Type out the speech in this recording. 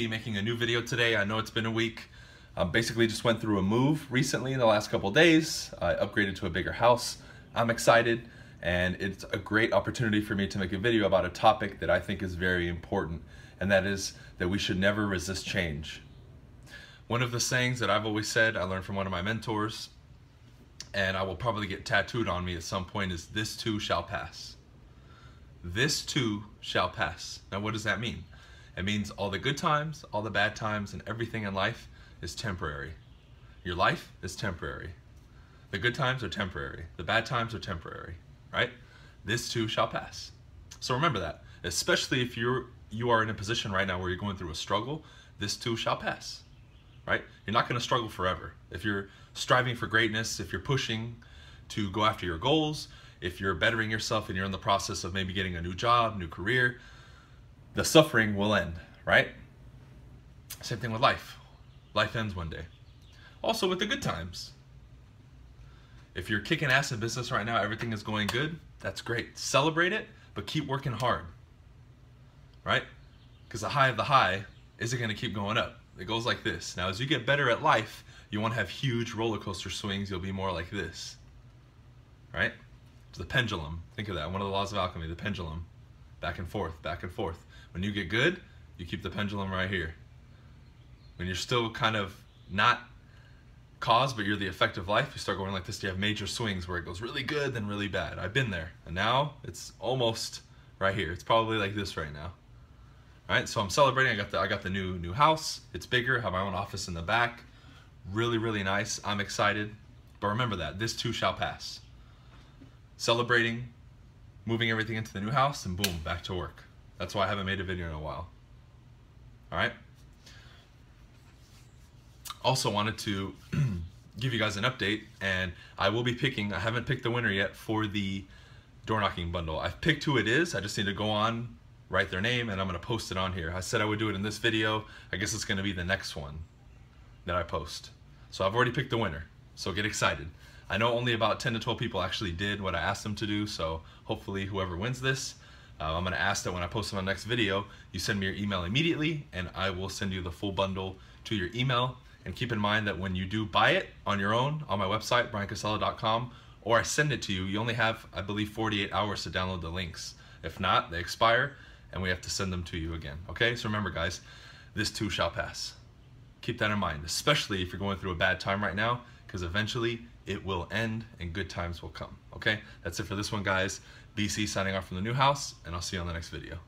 Casey making a new video today. I know it's been a week. Basically just went through a move recently in the last couple days. I upgraded to a bigger house. I'm excited, and it's a great opportunity for me to make a video about a topic that I think is very important, and that is that we should never resist change. One of the sayings that I've always said, I learned from one of my mentors, and I will probably get tattooed on me at some point, is this too shall pass. This too shall pass. Now what does that mean? It means all the good times, all the bad times, and everything in life is temporary. Your life is temporary. The good times are temporary. The bad times are temporary, right? This too shall pass. So remember that, especially if you are in a position right now where you're going through a struggle, this too shall pass, right? You're not gonna struggle forever. If you're striving for greatness, if you're pushing to go after your goals, if you're bettering yourself and you're in the process of maybe getting a new job, new career, the suffering will end, right? Same thing with life. Life ends one day. Also with the good times. If you're kicking ass in business right now, everything is going good, that's great. Celebrate it, but keep working hard, right? Because the high of the high isn't gonna keep going up. It goes like this. Now, as you get better at life, you won't have huge roller coaster swings. You'll be more like this, right? It's the pendulum. Think of that. One of the laws of alchemy, the pendulum. Back and forth, back and forth. When you get good, you keep the pendulum right here. When you're still kind of not cause, but you're the effect of life, you start going like this. You have major swings where it goes really good, then really bad. I've been there. And now it's almost right here. It's probably like this right now. All right, so I'm celebrating. I got the new house. It's bigger. I have my own office in the back. Really, really nice. I'm excited. But remember that. This too shall pass. Celebrating, moving everything into the new house, and boom, back to work. That's why I haven't made a video in a while. All right. Also wanted to give you guys an update, and I will be picking, I haven't picked the winner yet for the door knocking bundle. I've picked who it is. I just need to go on, write their name, and I'm gonna post it on here. I said I would do it in this video. I guess it's gonna be the next one that I post. So I've already picked the winner, so get excited. I know only about 10 to 12 people actually did what I asked them to do, so hopefully whoever wins this, I'm gonna ask that when I post my next video, you send me your email immediately, and I will send you the full bundle to your email. And keep in mind that when you do buy it on your own, on my website, bryancasella.com, or I send it to you, you only have, I believe, 48 hours to download the links. If not, they expire, and we have to send them to you again, okay? So remember, guys, this too shall pass. Keep that in mind, especially if you're going through a bad time right now, because eventually it will end and good times will come, okay? That's it for this one, guys. BC signing off from the new house, and I'll see you on the next video.